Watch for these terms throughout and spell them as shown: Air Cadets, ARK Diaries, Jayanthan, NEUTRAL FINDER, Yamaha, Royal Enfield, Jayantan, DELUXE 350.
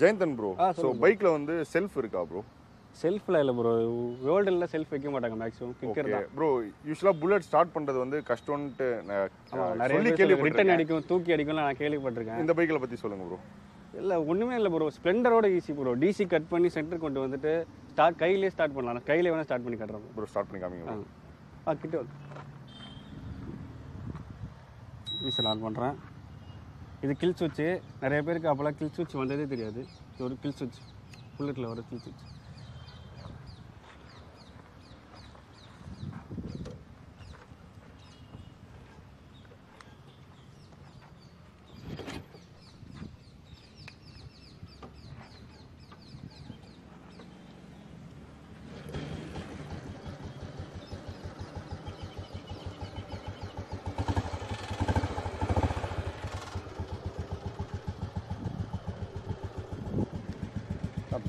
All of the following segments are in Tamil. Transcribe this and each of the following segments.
Jayantan bro. So bike la vandu self iruka bro? Self la illa bro. World la self vekka maatanga maximum kicker da. Bro, usually bullet start pandrathu vandu kashtam nu nariya kelli return adikum thooki adikum la na kelli pattirukken. Indha bike la pathi solunga bro. Illa onnume illa bro. Splendor oda easy bro. DC cut panni center kondu vandute start kaiyile start pannalam. Kaiyile vena start panni kadran bro. Start panni kaaminga bro. Kitte Missile on பண்ணுறேன் இது கில் சுவிட்சு நிறைய பேருக்கு அப்போலாம் கில் சுவிட்ச் வந்ததே தெரியாது இது ஒரு கில் சுவிட்ச் புல்லட்டில் வர கில் சுவிட்ச்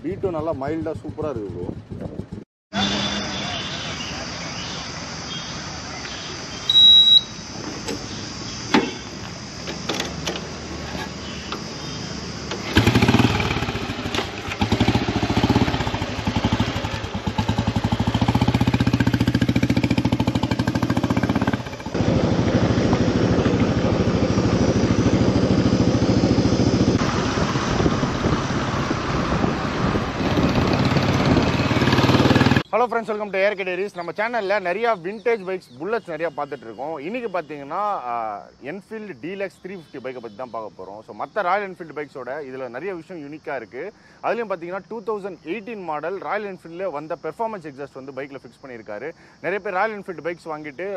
Beat on a mild super bro. Hello friends, welcome to Air Cadets. Nama channel la nariya vintage bikes, bullets nariya paathitu irukom. Iniki pathina Enfield DELUXE 350 bike pathi dhaan paaka porom. So matha Royal Enfield bikes oda idhula nariya vishayam unique ah irukku. Adhilum pathina 2018 model Royal Enfield la vanda performance exhaust vandu bike la fix pannirukkaru. Nariya per Royal Enfield bikes vaangittu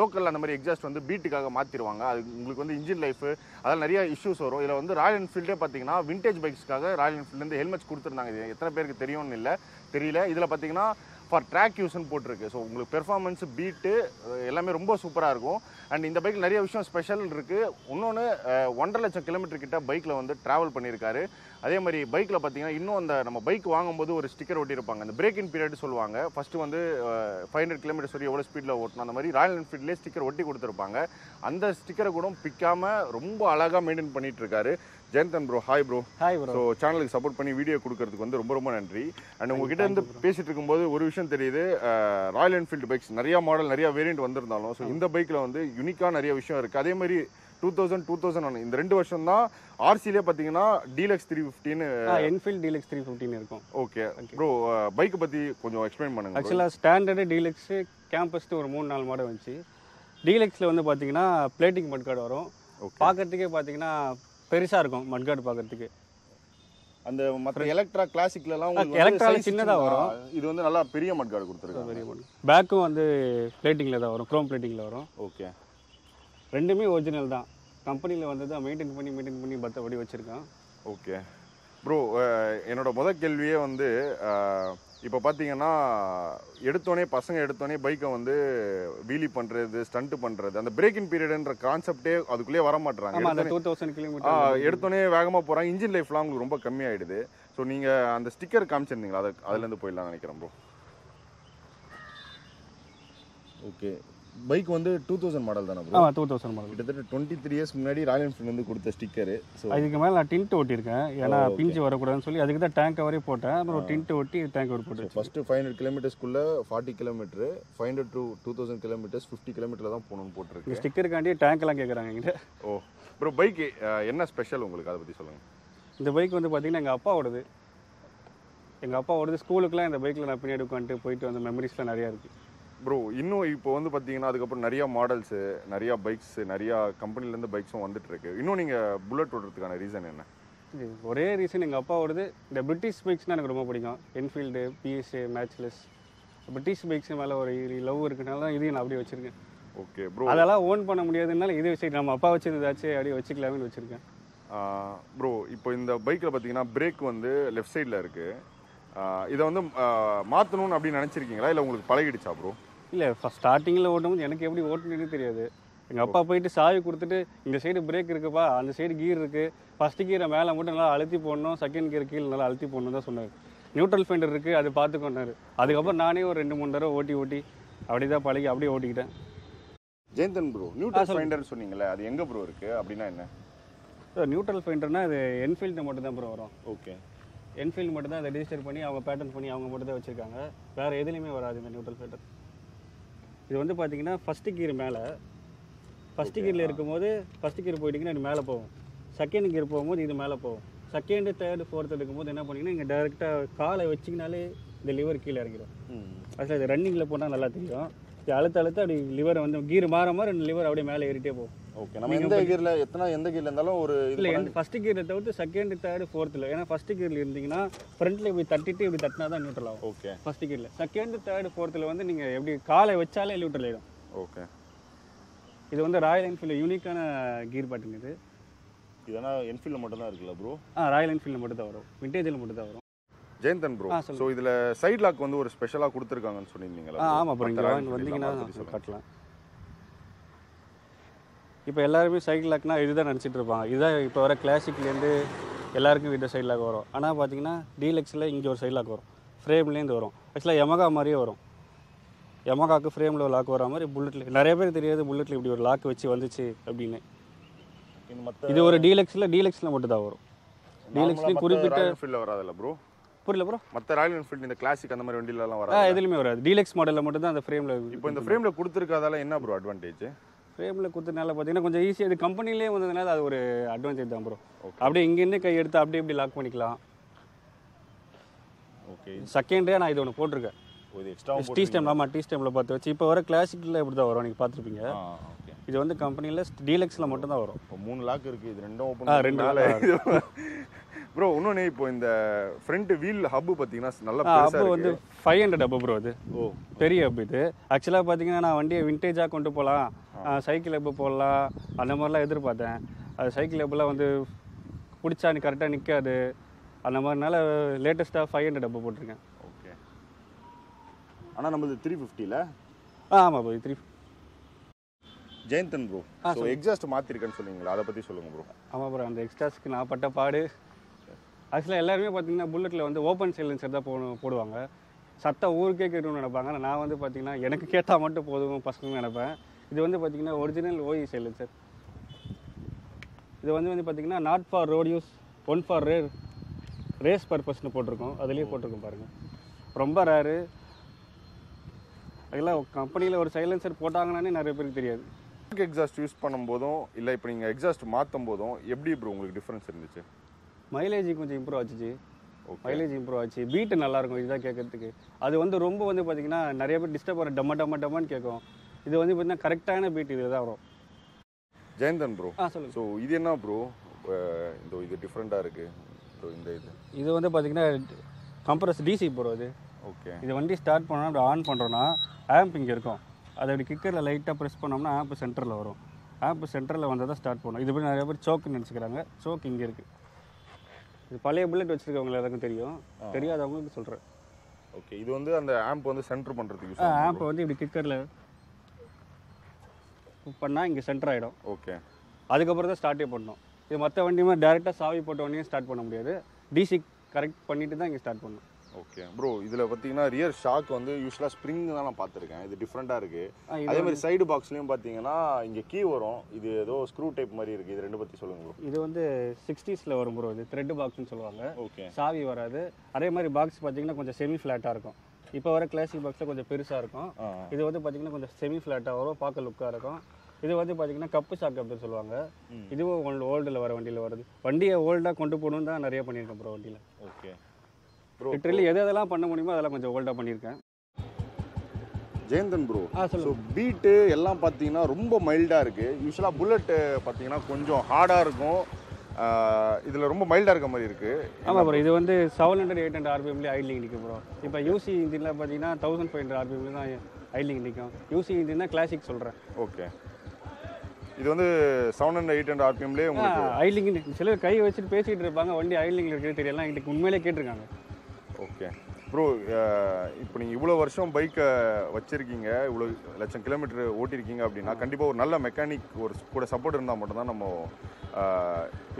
local la andha mari exhaust vandu beat kaga maathiruvanga. Adu ungalku vandu engine life adha nariya issues varum. Idha vandu Royal Enfield la pathina vintage bikes kaga Royal Enfield la helmets kuduthirundanga. Idhu ethana perukku theriyum illa theriyala. Idhula pathina for track use and potrike so உங்களுக்கு performance beat எல்லாமே ரொம்ப சூப்பரா இருக்கும் and இந்த பைக்ல நிறைய விஷயம் ஸ்பெஷல் இருக்கு இன்னொன்னு 1.5 லட்சம் கிலோமீட்டர் கிட்ட பைக்ல வந்து travel பண்ணிருக்காரு அதே மாதிரி பைக்ல பாத்தீங்கன்னா இன்னும் அந்த நம்ம பைக் வாங்கும்போது ஒரு ஸ்டிக்கர் ஒட்டி இருப்பாங்க அந்த break in period சொல்வாங்க first வந்து 500 km வரை எவ்வளவு ஸ்பீட்ல ஓட்டணும் அந்த மாதிரி ராயல் என்ஃபீல்ட்லயே ஸ்டிக்கர் ஒட்டி கொடுத்திருப்பாங்க அந்த ஸ்டிக்கரை கூட பிக்காம ரொம்ப அழகா மெயின்டெய்ன் பண்ணிட்டு இருக்காரு Jayanthan bro, hi bro. Hi bro. So channel ku support panni video kudukkradhukku vandu romba romba nandri. And ungakitta irundhu pesitu irukumbodhu oru vishayam theriyudhu Royal Enfield bikes nariya model nariya variant vandirundhalum. So indha bike la vandu unique ah nariya vishayam irukku. Adhe mari 2000 2001 இந்த ரெண்டு வருஷம் தான் ஆர்சிலே பாத்தீங்கன்னா DELUXE 350 Enfield DELUXE 350 இருக்கும் ஓகே bro பைக் பத்தி கொஞ்சம் எக்ஸ்பிளைன் பண்ணுங்க एक्चुअली ஸ்டாண்டர்ட் DELUXE கேம்பஸ் ஒரு 3-4 மாடல் வந்துச்சு DELUXEல வந்து பாத்தீங்கன்னா பிளேட்டிங் மட்கார்டு வரும் பாக்கறதுக்கே பாத்தீங்கன்னா பெருசா இருக்கும் மட்கார்டு பாக்கறதுக்கு அந்த மற்ற எலெக்ட்ரா கிளாசிக்ல எல்லாம் உங்களுக்கு எலெக்ட்ரா சின்னதா வரும் இது வந்து நல்லா பெரிய மட்கார்டு கொடுத்திருக்காங்க பெரிய மட்கார்டு பேக்கும் வந்து பிளேட்டிங்ல தான் வரும் குரோம் பிளேட்டிங்ல வரும் ஓகே ரெண்டுமே ஒரிஜினல் தான் கம்பெனில வந்தத மெயின்டெய்ன் பண்ணி பத்தபடி வச்சிருக்கான் ஓகே bro என்னோட முதல் கேள்வியே வந்து இப்போ பாத்தீங்கன்னா எடுத்தோனே பசங்க பைக்க வந்து வீலி பண்றது ஸ்டண்ட் பண்றது அந்த பிரேக் இன் பீரியட்ன்ற கான்செப்டே அதுக்குள்ளே வர மாட்டறாங்க ஆமா அந்த 2000 கிலோமீட்டர் எடுத்தோனே வேகமா போறாங்க இன்ஜின் லைஃப் லாங் ரொம்ப கம்மி ஆயிடுது சோ நீங்க அந்த ஸ்டிக்கர் காமிச்சிருந்தீங்களா அதுல இருந்து போய்லாம் நினைக்கிறேன் bro okay Bike on the 2000 model than bro. 2000 model. It is 23 years munadi Royal Enfield வந்து கொடுத்த ஸ்டிக்கர். சோ அதுக்கு மேல டின்ட் ஒட்டி இருக்கேன். ஏனா பிஞ்சு வர கூடாதுன்னு சொல்லி அதுக்கு தான் டாங்க் கவரே போட்டேன். அப்புறம் டின்ட் ஒட்டி டாங்க் கவர் போட்டேன். ஃபர்ஸ்ட் 500 km குள்ள 40 km, 500 to 2000 km 50 km ல தான் போணும்னு போட்டுருக்கு. ஸ்டிக்கர் காண்டி டாங்க் எல்லாம் கேக்குறாங்கங்க. ஓ bro பைக் என்ன ஸ்பெஷல் உங்களுக்கு அத பத்தி சொல்லுங்க. இந்த பைக் வந்து பாத்தீங்கன்னா எங்க அப்பாவோடது. எங்க அப்பாவோடது ஸ்கூலுக்குலாம் இந்த பைக்ல நான் பின்னாடி உட்கார்ந்து போயிட்டு வந்த மெமரிஸ்லாம் நிறைய இருக்கு. Bro, இன்னும் இப்போ வந்து பாத்தீங்கன்னா அதுக்கு அப்புறம் நிறைய மாடல்ஸ் நிறைய பைக்ஸ் நிறைய கம்பெனில இருந்து பைக்ஸும் வந்துட்டு இருக்கு. இன்னும் நீங்க புல்லட் ஓடுறதுக்கான ரீசன் என்ன? ஒரே ரீசன் எங்க அப்பா ஓடுது இந்த பிரிட்டிஷ் பைக்ஸ்னா எனக்கு ரொம்ப பிடிக்கும். Enfield, BS, Matchless. British bikes மேல ஒரு லவ் இருக்கனால தான் இதையும் நான் அப்படியே வச்சிருக்கேன். Okay bro. அதெல்லாம் ஓன் பண்ண முடியாதனால இதை வச்சு நம்ம அப்பா வச்சிருந்தாச்சே அப்படியே வச்சுக்கலாம்னு வச்சிருக்கேன். bro, இப்போ இந்த பைக்ல பாத்தீங்கன்னா பிரேக் வந்து லெஃப்ட் சைடுல இருக்கு. இத வந்து மாத்தணும் அப்படி நினைச்சிருக்கீங்களா இல்ல உங்களுக்கு பழகிடுச்சா bro? இல்ல ஃபர்ஸ்ட் ஸ்டார்டிங்ல ஓடும்போது எனக்கு எப்படி ஓட்டணும்னு தெரியாது. எங்க அப்பா போயிட்டு சாவி கொடுத்துட்டு இந்த சைடு பிரேக் இருக்குப்பா அந்த சைடு கியர் இருக்கு. ஃபர்ஸ்ட் கியரை மேல மட்டும் நல்லா அழுத்தி போடணும், செகண்ட் கியர் கீழ நல்லா அழுத்தி போடணும்னு தான் சொன்னாரு. நியூட்ரல் ஃபெண்டர் இருக்கு அது பாத்துக்கோன்னாரு. அதுக்கு அப்புறம் நானே ஒரு 2-3 தடவை ஓட்டி அப்படியே தான் பழகி அப்படியே ஓட்டிட்டேன். ஜெயந்தன் bro, நியூட்ரல் ஃபெண்டர் சொன்னீங்களே அது எங்க bro இருக்கு அப்படினா என்ன? So neutral painter na Enfield bro. Okay. Enfield mattum register panni avanga pattern panni avanga mattum da vechirukanga. Vera edhiliyume varadu indha neutral painter. Idu vandu pathina first gear mele first gear la irukumbodhu first gear poitinga idu mele povum. Second gear pogumbodhu idu mele povum. Second, third, fourth irukumbodhu enna panninga inga direct ah kaala vechignale the lever keela irangirum. Actually the running la pona nalla theriyum. The liver on the gear maramar and liver out of Malay irritable. Okay, I mean, the gear like first gear without the second, third, fourth. And first gear in friendly with 32 with another neutral. Okay, first gear, second, third, fourth, and then every car I would challenge neutral. Okay, it's on the Royal Enfield unique gear button. You know, Enfield Motor, bro. Royal Enfield Motor, vintage Motor. Jayantan bro, so idla side lock vandu or special ah kuduthirukanga nu sonningala. Aama bro, inga vandinga kattala. Ipo ellarume side lock na idhu dhaan nenichittirupanga. Idha ipo vara classic la irundhu ellarkum idha side lock varum. Ana pathina Deluxe la inga or side lock varum. Frame la irundhu varum. Actually Yamaha mariye varum. Yamaha ku frame la lock vara mari bullet la nariya per theriyadhu bullet la ipdi or lock vechi vanduchu appdine. Idhu or Deluxe la mottu da varum. Deluxe la kuripitta fill varadala bro. புரியல bro மத்த ராயல் என்ஃபீல்ட் இந்த கிளாசிக் அந்த மாதிரி வண்டில எல்லாம் வராது எதுலயுமே வராது டீலக்ஸ் மாடல்ல மட்டும் தான் அந்த ஃப்ரேம்ல இப்போ இந்த ஃப்ரேம்ல கொடுத்திருக்கிறதால என்ன bro அட்வான்டேஜ் ஃப்ரேம்ல கொடுத்தனால பாத்தீங்கன்னா கொஞ்சம் ஈஸியா இது கம்பெனிலயே வந்ததனால அது ஒரு அட்வான்டேஜ் தான் bro அப்படியே இங்க இருந்து கை எடுத்து அப்படியே இப்படி லாக் பண்ணிக்கலாம் ஓகே செகண்டரியா நான் இது ஒன்னு போட்டுருக்கேன் இது எக்ஸ்ட்ரா போட்டு டீ ஸ்டெம் நாம டீ ஸ்டெம்ல பார்த்து வச்சு இப்போ வர கிளாசிக்ல இப்படி தான் வரும் நீங்க பாத்துப்பீங்க இது வந்து கம்பெனில டீலக்ஸ்ல மட்டும் தான் வரும் இப்போ மூணு லாக் இருக்கு இது ரெண்டும் ஓபன் பண்ணா bro இன்னொரு இப்போ இந்த फ्रंट wheel hub பாத்தீங்கன்னா நல்ல பெருசா இருக்கு வந்து 500 hub bro அது ஓ பெரிய hub இது एक्चुअली பாத்தீங்கன்னா நான் வண்டியை விண்டேஜா கொண்டு போலாம் சைக்கிள் hub போடலாம் அந்த மாதிரிலாம் எதிர்பார்த்தேன் அது சைக்கிள் hubல வந்து புடிச்சா நீ கரெக்ட்டா நிக்காது அந்த மாதிரினால லேட்டஸ்டா 500 hub போட்டுருக்கேன் ஓகே ஆனா நம்ம 350 ல ஆமா bro 350 Jayanthan bro so exhaust மாத்திருக்கேன்னு சொல்லுவீங்களா அத பத்தி சொல்லுங்க bro ஆமா bro அந்த எக்ஸாஸ்ட்க்கு நான் பட்ட பாடு Actually, எல்லாரும் பாத்தீங்கன்னா புல்லட்ல வந்து ஓபன் சைலன்சர் தான் போடுவாங்க சத்த ஊர்க்கே கேட்கணும்னு நினைப்பாங்க நான் வந்து பாத்தீங்கன்னா எனக்கு கேட்டா மட்டும் போதும் பசங்க நினைப்பேன் இது வந்து பாத்தீங்கன்னா ஒரிஜினல் ஓஇ சைலன்சர் இது வந்து பாத்தீங்கன்னா not for road use one for race பர்பஸ்னு போட்டிருக்கோம் அதுலயே போட்டிருக்கோம் பாருங்க ரொம்ப ரேரு அதெல்லாம் கம்பெனியில் ஒரு சைலன்சர் போட்டாங்கன்னானே நிறைய பேருக்கு தெரியாது எக்ஸாஸ்ட் யூஸ் பண்ணும்போதும் இல்லை இப்போ நீங்கள் எக்ஸாஸ்ட் மாற்றும் போதும் எப்படி ப்ரோ உங்களுக்கு டிஃப்ரென்ஸ் இருந்துச்சு மைலேஜ் கொஞ்சம் இம்ப்ரூவ் ஆச்சு மைலேஜ் இம்ப்ரூவ் ஆச்சு பீட்டு நல்லா இருக்கும் இதுதான் கேட்கறதுக்கு அது வந்து ரொம்ப வந்து பார்த்தீங்கன்னா நிறைய பேர் டிஸ்டர்ப் ஆகிற டம்ம டம்ம டம்மான்னு கேட்கும் இது வந்து பார்த்தீங்கன்னா கரெக்டான பீட் இதில் தான் வரும் ஜெயந்தன் ப்ரோ ஸோ இது என்ன ப்ரோ இந்த இது டிஃப்ரெண்ட்டாக இருக்குது ஸோ இந்த இது இது வந்து பார்த்தீங்கன்னா கம்ப்ரஸ் டிசி ப்ரோ இது ஓகே இது வண்டி ஸ்டார்ட் பண்ணோம்னா அப்படி ஆன் பண்ணுறோன்னா ஆம்ப் இங்கே இருக்கும் அதை அப்படி கிக்கரில் லைட்டாக ப்ரெஸ் பண்ணோம்னா ஆம்ப் சென்டரில் வரும் ஆம்ப் சென்டரில் வந்தால் தான் ஸ்டார்ட் பண்ணணும் இது போய் நிறைய பேர் சோக்குன்னு நினச்சிக்கிறாங்க சோக்கு இங்கே இருக்குது இது பழைய புல்லட் வச்சிருக்கவங்க எல்லாருக்கும் தெரியும் தெரியாதவங்களுக்கு சொல்றேன் ஓகே இது வந்து அந்த ஆம்ப் வந்து சென்டர் பண்றதுக்கு யூஸ் ஆகும் ஆம்ப் வந்து இப்படி கிக்கர்ல பண்ணா இங்க சென்டர் ஆயிடும் ஓகே அதுக்கு அப்புறம் தான் ஸ்டார்ட் பண்ணனும் இது மத்த வண்டியுமே டைரக்டா சாவி போட்ட உடனே ஸ்டார்ட் பண்ண முடியாது டிசி கரெக்ட் பண்ணிட்டு தான் இங்க ஸ்டார்ட் பண்ணனும் ஓகே bro இதுல பாத்தீங்கன்னா ரியர் ஷாக் வந்து யூசுவலா ஸ்ப்ரிங் தான் நான் பாத்துர்க்கேன் இது டிஃபரண்டா இருக்கு அதே மாதிரி சைடு பாக்ஸ்லயும் பாத்தீங்கன்னா இங்க கீ வரும் இது ஏதோ ஸ்க்ரூ டைப் மாதிரி இருக்கு இது ரெண்டு பத்தி சொல்லுங்க bro இது வந்து 60s ல வரும் bro இது த்ரெட் பாக்ஸ்னு சொல்லுவாங்க ஓகே சாவி வராது அதே மாதிரி பாக்ஸ் பாத்தீங்கன்னா கொஞ்சம் செமி ஃப்ளாட்டா இருக்கும் இப்போ வர கிளாசிக் பாக்ஸ்ல கொஞ்சம் பெருசா இருக்கும் இது வந்து பாத்தீங்கன்னா கொஞ்சம் செமி ஃப்ளாட்டா வரும் பாக்க லுக்கா இருக்கும் இது வந்து பாத்தீங்கன்னா கப்பு ஷாக் அப்படின்னு சொல்லுவாங்க இதுவும் ஓல்ட்ல வர வண்டியில வருது வண்டியை ஓல்டா கொண்டு போறணும் தான் நிறைய பண்ணிருக்கேன் bro வண்டியில ஓகே லிட்டரலி எதெல்லாம் பண்ண முடியுமோ அதெல்லாம் கொஞ்சம் ஹோல்டா பண்ணிருக்கேன் ஜெயந்தன் bro சோ பீட் எல்லாம் பாத்தீங்கன்னா ரொம்ப மைல்டா இருக்கு யூசுவலா புல்லட் பாத்தீங்கன்னா கொஞ்சம் ஹார்டா இருக்கும் இதுல ரொம்ப மைல்டா இருக்க மாதிரி இருக்கு ஆமா bro இது வந்து 700 800 rpm ல ஐட்லிங் நிக்கும் bro இப்போ யூசி இன்ஜின்ல பாத்தீங்கன்னா 1500 rpm ல தான் ஐட்லிங் நிக்கும் யூசி இன்ஜின்னா கிளாசிக் சொல்றேன் ஓகே இது வந்து 700 800 rpm ல உங்களுக்கு ஐட்லிங் சில கை வச்சிட்டு பேசிட்டு இருப்பாங்க வண்டி ஐட்லிங்ல இருக்கே தெரியல என்கிட்ட உண்மையிலேயே கேட்டிருக்காங்க ஓகே bro, இப்போ நீங்க இவ்வளவு வருஷம் பைக்க வச்சிருக்கீங்க, இவ்வளவு லட்சம் கிலோமீட்டர் ஓட்டிருக்கீங்க அப்படினா கண்டிப்பா ஒரு நல்ல மெக்கானிக் ஒரு கூட சப்போர்ட் இருந்தா மட்டும் தான் நம்ம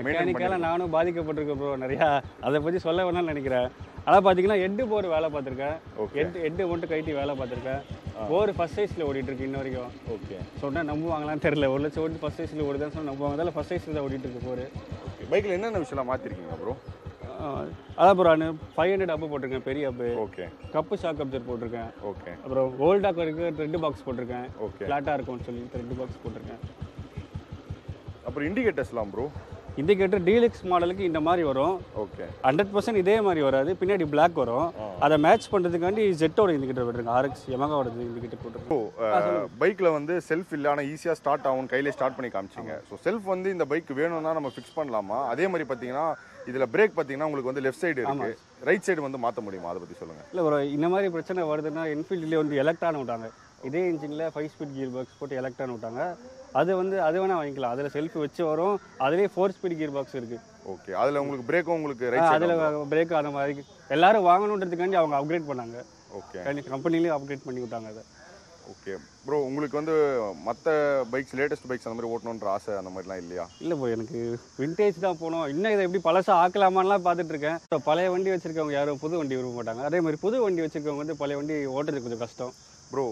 மெக்கானிக்கலா நானும் பாதிக்கப்பட்டிருக்கேன் bro நிறைய. அத பத்தி சொல்ல வேணாம்னு நினைக்கிறேன். ஆனா பாத்தீங்கன்னா ஹெட் போர் வேலை பார்த்திருக்கேன், ஹெட் மட்டும் கைட்டி வேலை பார்த்திருக்கேன். போர் ஃபர்ஸ்ட் சைஸ்ல ஓடிட்டு இருக்கு இன்ன வரைக்கும். ஓகே, சொன்னா நம்புவாங்களான்னு தெரியல. 1,00,000 ஓடி ஃபர்ஸ்ட் சைஸ்ல ஓடுதான்னு சொன்னா நம்புவாங்க. அதனால ஃபர்ஸ்ட் சைஸ்ல தான் ஓடிட்டு இருக்கு போர். பைக்ல என்னென்ன விஷயம்லாம் மாத்திருக்கீங்க bro? அதான் ப்ரோ நான் 500 அப்பு போட்டிருக்கேன், பெரிய அப்பு. ஓகே, கப்பு ஷாக் அப்சர் போட்டிருக்கேன். ஓகே, அப்புறம் ஓல்ட் டாக் வரைக்கும் 2 பாக்ஸ் போட்டிருக்கேன். ஓகே, ஃப்ளாட்டாக இருக்கும்னு சொல்லி 2 பாக்ஸ் போட்டிருக்கேன். அப்புறம் இண்டிகேட்டர்ஸ்லாம் ப்ரோ? இண்டிகேட்டர் டீலக்ஸ் மாடலுக்கு இந்த மாதிரி வரும். ஓகே, 100% இதே மாதிரி வராது, பின்னாடி பிளாக் வரும். அதை மேட்ச் பண்ணுறதுக்காண்டி ஜெட்டோட இண்டிகேட்டர் போட்டிருக்கேன், RX Yamahaவோட இண்டிகேட்டர் போட்டிருக்கோம். பைக்கில் வந்து செல்ஃப் இல்லை, ஆனால் ஈஸியாக ஸ்டார்ட் ஆகும், கையிலே ஸ்டார்ட் பண்ணி காமிச்சிங்க. ஸோ செல்ஃப் வந்து இந்த பைக் வேணும்னா நம்ம ஃபிக்ஸ் பண்ணலாமா? அதே மாதிரி பார்த்தீங்கன்னா இதில் பிரேக் பார்த்தீங்கன்னா உங்களுக்கு வந்து லெஃப்ட் சைடு இருக்குது, ரைட் சைடு வந்து மாற்ற முடியுமா? அதை பற்றி சொல்லுங்கள். இல்லை ஒரு இந்த மாதிரி பிரச்சனை வருதுன்னா என்ஃபீல்டில் வந்து எலக்ட்ரான் விட்டாங்க, இதே இன்ஜினில் 5 ஸ்பீட் கியர் பாக்ஸ் போட்டு எலக்ட்ரான் விட்டாங்க. அது வந்து அது வேணால் வாங்கிக்கலாம், அதில் செல்ஃபி வச்சு வரும். அதிலே 4 ஸ்பீட் கியர் பாக்ஸ் இருக்குது. ஓகே, அதில் உங்களுக்கு பிரேக்கும் உங்களுக்கு ரைட் சைடு, அதில் பிரேக் அந்த மாதிரி எல்லாரும் வாங்கணுன்றதுக்காண்டி அவங்க அப்கிரேட் பண்ணாங்க. ஓகே, கம்பெனிலேயே அப்கிரேட் பண்ணி விட்டாங்க அதை. ஓகே ப்ரோ, உங்களுக்கு வந்து மற்ற பைக்ஸ் லேட்டஸ்ட் பைக்ஸ் அந்த மாதிரி ஓட்டணுன்ற ஆசை அந்த மாதிரிலாம் இல்லையா? இல்லை ப்ரோ, எனக்கு விண்டேஜ் தான் போகணும். இன்னும் இதை எப்படி பழசாக ஆக்கலாமான்லாம் பார்த்துட்டு இருக்கேன். ஸோ பழைய வண்டி வச்சுருக்கவங்க யாரும் புது வண்டி விரும்ப மாட்டாங்க, அதே மாதிரி புது வண்டி வச்சுருக்கவங்க வந்து பழைய வண்டி ஓட்டுறது கொஞ்சம் கஷ்டம். ப்ரோ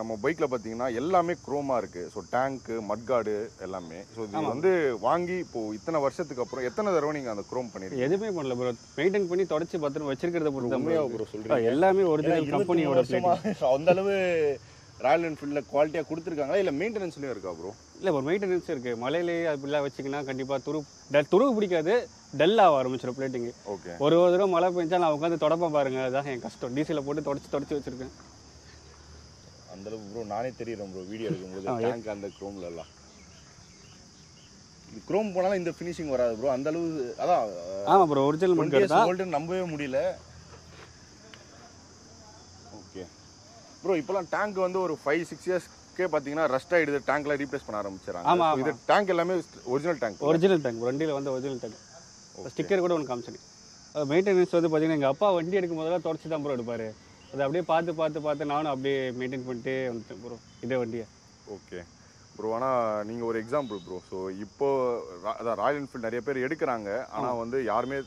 நம்ம பைக்கில் பார்த்தீங்கன்னா எல்லாமே குரோமாக இருக்குது. ஸோ டேங்க்கு, மட்கார்டு எல்லாமே. ஸோ இது வந்து வாங்கி இப்போது இத்தனை வருஷத்துக்கு அப்புறம் எத்தனை தடவை நீங்கள் அந்த குரோம் பண்ணிடுங்க? எதுவுமே பண்ணல ப்ரோ, மெயின்டைன் பண்ணி தொடச்சி பத்திரம் வச்சிருக்கிறத ப்ரோ சொல்கிறேன். எல்லாமே ஒரிஜினல் கம்பெனியோட அந்தளவு ராயல் என்ஃபீல்டில் குவாலிட்டியாக கொடுத்துருக்காங்களா இல்லை மெயின்டெனன்ஸ்லேயும் இருக்கா ப்ரோ? இல்லை ப்ரோ, மெயின்டெனன்ஸ் இருக்குது. மலையிலேயே அப்படிலாம் வச்சிங்கன்னா கண்டிப்பாக துரு பிடிக்காது, டல்லாக ஆரம்பிச்சிடும் பிளேட்டிங்கு. ஓகே, ஒரு தடவை மழை பெஞ்சாலும் அவங்க வந்து தொடப்பேன் பாருங்கள், அதுதான் என் கஷ்டம். டீசலில் போட்டு தொடச்சி வச்சுருக்கேன் அந்தளவு ப்ரோ. நானே தெரியுறேன் ப்ரோ, வீடியோ எடுக்கும்போது டேங்க் அந்த குரோம்லலாம். இது குரோம் போனாலும் இந்த ஃபினிஷிங் வராது ப்ரோ அந்தளவு. அதான் ஆமாம் ப்ரோ, ஒரிஜினல் மட்கார்டு தான், கோல்டுன்னு நம்பவே முடியல. ஓகே ப்ரோ, இப்போலாம் டேங்க் வந்து ஒரு 5-6 இயர்ஸ்க்கே பார்த்தீங்கன்னா ரஸ்ட் ஆகிடுது, டேங்க்லாம் ரீப்ளேஸ் பண்ண ஆரம்பிச்சிடறாங்க. ஆமாம், இது டேங்க் எல்லாமே ஒரிஜினல் டேங்க் ரெண்டில் வந்து ஒரிஜினல் டேங்க். ஸ்டிக்கர் கூட ஒன்று காமிச்சிருக்கு. மெயின்டெனன்ஸ் வந்து பார்த்தீங்கன்னா எங்கள் அப்பா வண்டி எடுக்கும் போதெல்லாம் தொடச்சி தான் ப்ரோ எடுப்பார். அது அப்படியே பார்த்து நானும் அப்படியே மெயின்டைன் பண்ணிட்டு வந்துட்டேன் ப்ரோ இதே வண்டியை. ஓகே ப்ரோ, ஆனால் நீங்கள் ஒரு எக்ஸாம்பிள் ப்ரோ. ஸோ இப்போது அதான் ராயல் என்ஃபீல்டு நிறைய பேர் எடுக்கிறாங்க, ஆனால் வந்து யாருமே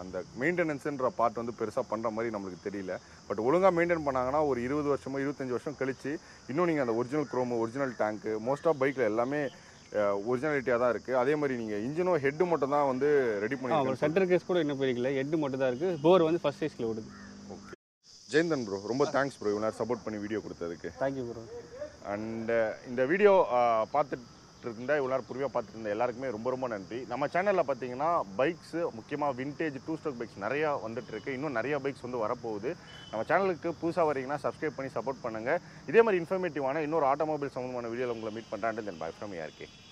அந்த மெயின்டெனன்ஸுன்ற பார்ட் வந்து பெருசாக பண்ணுற மாதிரி நம்மளுக்கு தெரியல. பட் ஒழுங்காக மெயின்டைன் பண்ணாங்கன்னா ஒரு 20 வருஷமோ 25 வருஷம் கழிச்சு இன்னும் நீங்கள் அந்த original chrome, original tank, most of பைக்கில் எல்லாமே ஒரிஜினாலிட்டியாக தான் இருக்குது. அதே மாதிரி நீங்கள் இன்ஜினும் ஹெட்டு மட்டும் தான் வந்து ரெடி பண்ணி சென்டர் கேஸ் கூட இன்னும் பெரியல, ஹெட்டு மட்டும் தான் இருக்குது. போர் வந்து ஃபர்ஸ்ட் சைஸில் ஓடுது. ஓகே ஜெயந்தன் ப்ரோ, ரொம்ப தேங்க்ஸ் ப்ரோ இவ்வளோ நேரம் சப்போர்ட் பண்ணி வீடியோ கொடுத்ததுக்கு. Thank you bro. அண்டு இந்த வீடியோ பார்த்துட்டு இருந்தால் இவ்வளோ நேரம் புரிவாக பார்த்துட்டு இருந்தால் எல்லாருக்குமே ரொம்ப ரொம்ப நன்றி. நம்ம சேனலில் பார்த்தீங்கன்னா பைக்ஸு, முக்கியமாக விண்டேஜ் 2 ஸ்ட்ரோக் பைக்ஸ் நிறையா வந்துட்டுருக்கு, இன்னும் நிறையா பைக்ஸ் வந்து வரப்போகுது. நம்ம சேனலுக்கு புதுசாக வரீங்கன்னா சப்ஸ்கிரைப் பண்ணி சப்போர்ட் பண்ணுங்கள். இதே மாதிரி இன்ஃபர்மேட்டிவான இன்னொரு ஆட்டோமொபைல் சம்மந்தமான வீடியோவில் உங்களை மீட் பண்ணுறாண்டு தென் பாய் ஃப்ரம் ARK.